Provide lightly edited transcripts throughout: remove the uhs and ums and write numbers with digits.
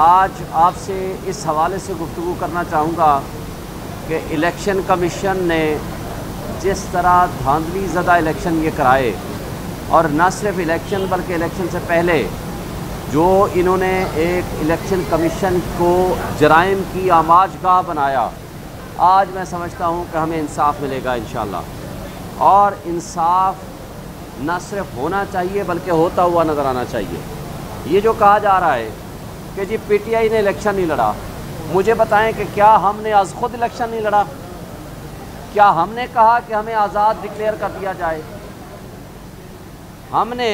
आज आपसे इस हवाले से गुफ्तगू करना चाहूँगा कि इलेक्शन कमीशन ने जिस तरह धांधली ज़दा इलेक्शन ये कराए, और न सिर्फ इलेक्शन बल्कि इलेक्शन से पहले जो इन्होंने एक इलेक्शन कमीशन को जराइम की आमाजगाह बनाया, आज मैं समझता हूँ कि हमें इंसाफ मिलेगा इंशाल्लाह। और इंसाफ न सिर्फ होना चाहिए बल्कि होता हुआ नज़र आना चाहिए। ये जो कहा जा रहा है कि जी पीटीआई ने इलेक्शन नहीं लड़ा, मुझे बताएं कि क्या हमने आज खुद इलेक्शन नहीं लड़ा? क्या हमने कहा कि हमें आज़ाद डिक्लेयर कर दिया जाए? हमने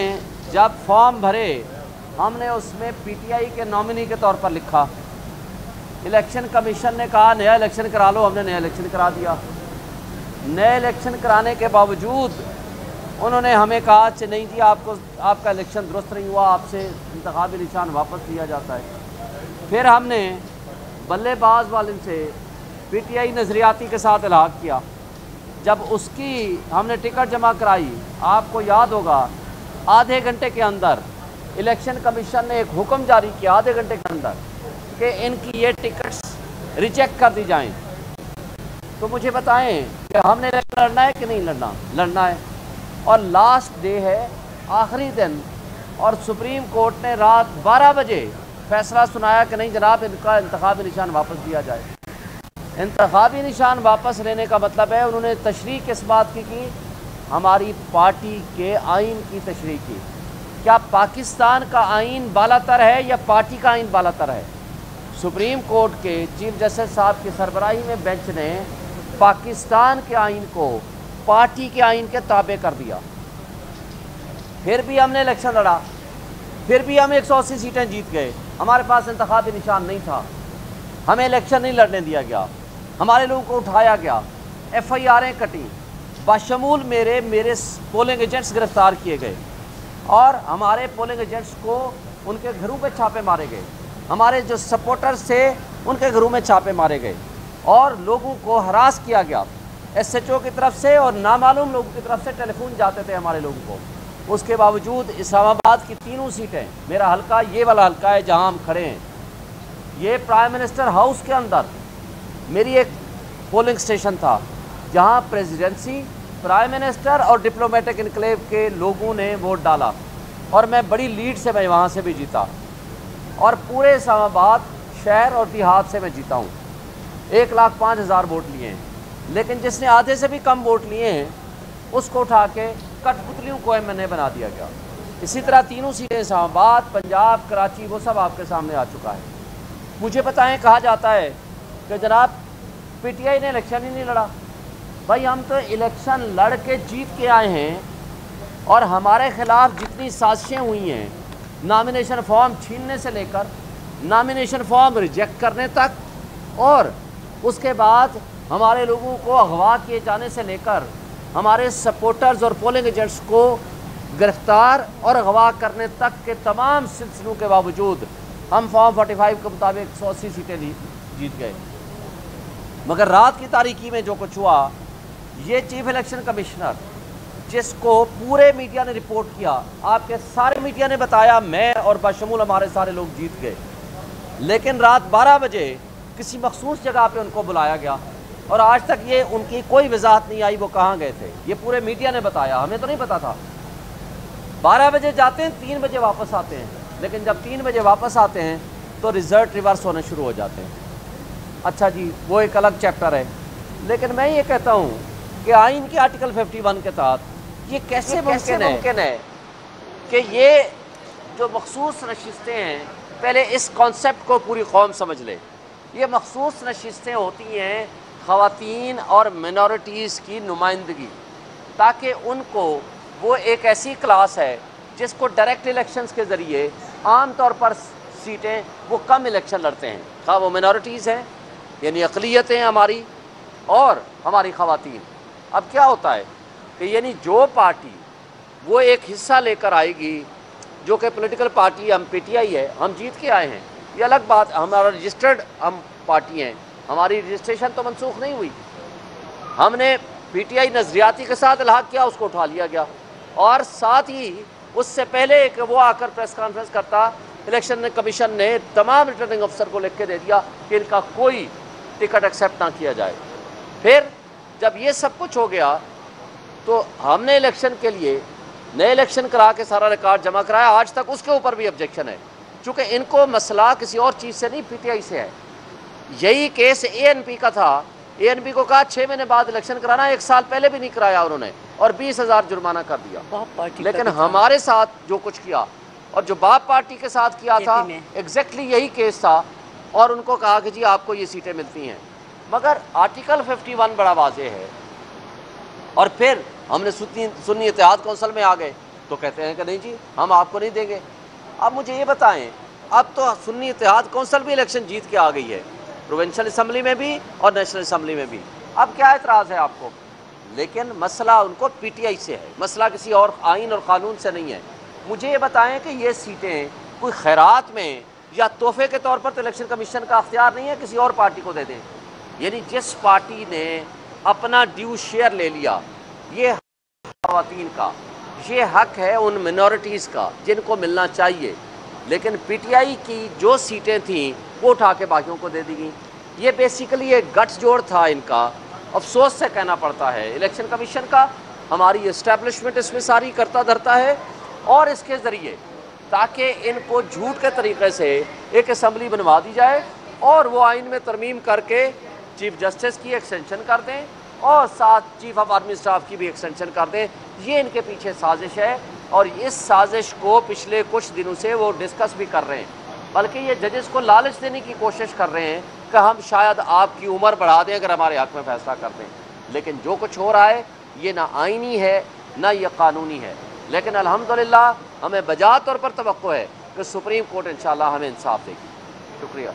जब फॉर्म भरे हमने उसमें पीटीआई के नॉमिनी के तौर पर लिखा। इलेक्शन कमीशन ने कहा नया इलेक्शन करा लो, हमने नया इलेक्शन करा दिया। नए इलेक्शन कराने के बावजूद उन्होंने हमें कहा कि नहीं जी आपको आपका इलेक्शन दुरुस्त नहीं हुआ, आपसे इंतखाबी निशान वापस लिया जाता है। फिर हमने बल्लेबाज वाले से पीटीआई नज़रियाती के साथ इलाहाक़ किया। जब उसकी हमने टिकट जमा कराई, आपको याद होगा आधे घंटे के अंदर इलेक्शन कमीशन ने एक हुक्म जारी किया आधे घंटे के अंदर कि इनकी ये टिकट्स रिजेक्ट कर दी जाएं। तो मुझे बताएं कि हमने इलेक्शन लड़ना है कि नहीं लड़ना? लड़ना है। और लास्ट डे है, आखिरी दिन, और सुप्रीम कोर्ट ने रात 12 बजे फैसला सुनाया कि नहीं जनाब इनका इंतखाबी निशान वापस दिया जाए। इंतखाबी निशान वापस लेने का मतलब है, उन्होंने तशरीह इस बात की हमारी पार्टी के आइन की तशरीह की। क्या पाकिस्तान का आइन बालातर है या पार्टी का आइन बालातर है? सुप्रीम कोर्ट के चीफ जस्टिस साहब की सरबराही में बेंच ने पाकिस्तान के आइन को पार्टी के आइन के ताबे कर दिया। फिर भी हमने इलेक्शन लड़ा, फिर भी हम 180 सीटें जीत गए। हमारे पास इंतखाबी निशान नहीं था, हमें इलेक्शन नहीं लड़ने दिया गया, हमारे लोगों को उठाया गया, FIR कटी, बशमूल मेरे पोलिंग एजेंट्स गिरफ्तार किए गए और हमारे पोलिंग एजेंट्स को उनके घरों पे छापे मारे गए, हमारे जो सपोर्टर्स थे उनके घरों में छापे मारे गए और लोगों को हरास किया गया SHO की तरफ से और नामालूम लोगों की तरफ से टेलीफोन जाते थे हमारे लोगों को। उसके बावजूद इस्लामाबाद की तीनों सीटें, मेरा हलका ये वाला हलका है जहाँ हम खड़े हैं, ये प्राइम मिनिस्टर हाउस के अंदर मेरी एक पोलिंग स्टेशन था जहाँ प्रेजिडेंसी, प्राइम मिनिस्टर और डिप्लोमेटिक इनक्लेव के लोगों ने वोट डाला और मैं बड़ी लीड से मैं वहाँ से भी जीता और पूरे इस्लामाबाद शहर और देहात से मैं जीता हूँ। 1,05,000 वोट लिए हैं, लेकिन जिसने आधे से भी कम वोट लिए हैं उसको उठा के कठपुतलियों को MNA बना दिया गया। इसी तरह तीनों सीटें इस्लामाबाद, पंजाब, कराची, वो सब आपके सामने आ चुका है। मुझे बताएं, कहा जाता है कि जनाब PTI ने इलेक्शन ही नहीं लड़ा। भाई हम तो इलेक्शन लड़ के जीत के आए हैं और हमारे ख़िलाफ़ जितनी साजिशें हुई हैं, नामिनेशन फॉर्म छीनने से लेकर नामिनेशन फॉर्म रिजेक्ट करने तक और उसके बाद हमारे लोगों को अगवा किए जाने से लेकर हमारे सपोर्टर्स और पोलिंग एजेंट्स को गिरफ़्तार और अगवा करने तक के तमाम सिलसिलों के बावजूद हम फॉर्म 45 के मुताबिक 180 सीटें जीत गए। मगर रात की तारीकी में जो कुछ हुआ, ये चीफ इलेक्शन कमिश्नर जिसको पूरे मीडिया ने रिपोर्ट किया, आपके सारे मीडिया ने बताया मैं और बशमूल हमारे सारे लोग जीत गए, लेकिन रात 12 बजे किसी मखसूस जगह पे उनको बुलाया गया और आज तक ये उनकी कोई वजाहत नहीं आई वो कहाँ गए थे। ये पूरे मीडिया ने बताया, हमें तो नहीं पता था। 12 बजे जाते हैं, 3 बजे वापस आते हैं, लेकिन जब 3 बजे वापस आते हैं तो रिज़ल्ट रिवर्स होने शुरू हो जाते हैं। अच्छा जी, वो एक अलग चैप्टर है, लेकिन मैं ये कहता हूँ कि आइन के आर्टिकल 51 के तहत ये कैसे मुमकिन है कि ये जो मखसूस नशिस्तें हैं, पहले इस कॉन्सेप्ट को पूरी कौम समझ ले। ये मखसूस नशिस्तें होती हैं ख़वातीन और मिनॉरिटीज़ की नुमाइंदगी, ताकि उनको वो एक ऐसी क्लास है जिसको डायरेक्ट इलेक्शंस के ज़रिए आम तौर पर सीटें वो कम इलेक्शन लड़ते हैं, खा वो मिनॉरिटीज़ हैं यानी अक़लियतें हमारी और हमारी ख़वातीन। अब क्या होता है कि यानी जो पार्टी वो एक हिस्सा लेकर आएगी, जो कि पॉलिटिकल पार्टी हम PTI है, हम जीत के आए हैं, ये अलग बात, हमारा रजिस्टर्ड हम पार्टी हैं, हमारी रजिस्ट्रेशन तो मनसूख नहीं हुई, हमने PTI नज़रियाती के साथ इल्हाक़ किया, उसको उठा लिया गया और साथ ही उससे पहले कि वो आकर प्रेस कॉन्फ्रेंस करता इलेक्शन कमीशन ने तमाम रिटर्निंग अफसर को लिख के दे दिया कि इनका कोई टिकट एक्सेप्ट ना किया जाए। फिर जब ये सब कुछ हो गया तो हमने इलेक्शन के लिए नए इलेक्शन करा के सारा रिकॉर्ड जमा कराया। आज तक उसके ऊपर भी ऑब्जेक्शन है, चूँकि इनको मसला किसी और चीज़ से नहीं पीटीआई से है। यही केस एएनपी का था। एएनपी को कहा 6 महीने बाद इलेक्शन कराना, 1 साल पहले भी नहीं कराया उन्होंने और 20,000 जुर्माना कर दिया। लेकिन हमारे साथ जो कुछ किया और जो बाप पार्टी के साथ किया था एग्जैक्टली यही केस था और उनको कहा कि जी आपको ये सीटें मिलती हैं। मगर आर्टिकल 51 बड़ा वाजे है। और फिर हमने सुन्नी इत्तेहाद कौंसिल में आ गए तो कहते हैं कि नहीं जी हम आपको नहीं देंगे। अब मुझे ये बताएं, अब तो सुन्नी इत्तेहाद कौंसिल भी इलेक्शन जीत के आ गई है, प्रोविंशियल असम्बली में भी और नेशनल असम्बली में भी। अब क्या एतराज़ है आपको? लेकिन मसला उनको पीटीआई से है, मसला किसी और आइन और क़ानून से नहीं है। मुझे ये बताएं कि ये सीटें कोई खैरात में या तोहफे के तौर पर तो इलेक्शन कमीशन का अख्तियार नहीं है, किसी और पार्टी को दे दें। यानी जिस पार्टी ने अपना ड्यू शेयर ले लिया, ये खवातीन का ये हक है उन मिनॉरिटीज़ का जिनको मिलना चाहिए। लेकिन पीटीआई की जो सीटें थीं वो उठा के बाकियों को दे दी गई। ये बेसिकली एक गठजोड़ था इनका। अफसोस से कहना पड़ता है इलेक्शन कमीशन का, हमारी इस्टेब्लिशमेंट इसमें सारी करता धरता है और इसके ज़रिए ताकि इनको झूठ के तरीके से एक असम्बली बनवा दी जाए और वो आइन में तरमीम करके चीफ जस्टिस की एक्सटेंशन कर दें और साथ चीफ ऑफ आर्मी स्टाफ की भी एक्सटेंशन कर दें। ये इनके पीछे साजिश है और इस साजिश को पिछले कुछ दिनों से वो डिस्कस भी कर रहे हैं, बल्कि ये जजेस को लालच देने की कोशिश कर रहे हैं कि हम शायद आपकी उम्र बढ़ा दें अगर हमारे हक में फैसला कर दें। लेकिन जो कुछ हो रहा है ये ना आइनी है ना ये कानूनी है। लेकिन अल्हम्दुलिल्लाह हमें बजा तौर पर तवक्को है कि सुप्रीम कोर्ट इंशाल्लाह हमें इंसाफ देगी। शुक्रिया।